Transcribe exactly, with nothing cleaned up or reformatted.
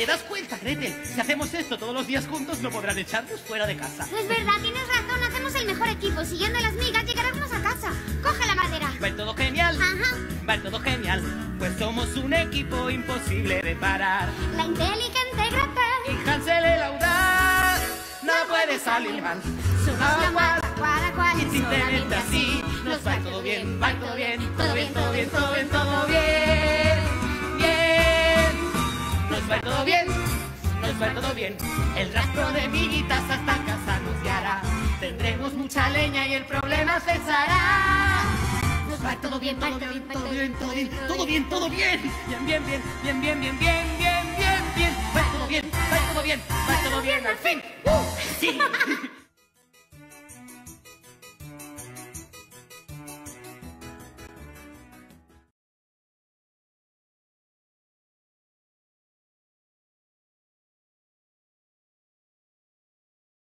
¿Te das cuenta, Gretel? Si hacemos esto todos los días juntos, no podrán echarnos fuera de casa. Es verdad, tienes razón. Hacemos el mejor equipo. Siguiendo las migas, llegaremos a casa. Coge la madera. Va todo genial. Ajá. Va todo genial. Pues somos un equipo imposible de parar. La inteligente Gretel y Hansel el audaz. No, no puede salir mal. Somos la más cual a cual. Y simplemente así nos va todo bien, va todo bien, todo bien, todo bien, todo bien, todo bien. Nos va todo bien, nos va todo bien. El rastro de miguitas hasta casa nos guiará. Tendremos mucha leña y el problema cesará. Nos va todo bien, todo bien, todo bien, todo bien, todo bien, todo bien, bien, bien, bien, bien, bien, bien, bien, bien, bien, bien. Va todo bien, va todo bien, va todo bien, al fin. Sí.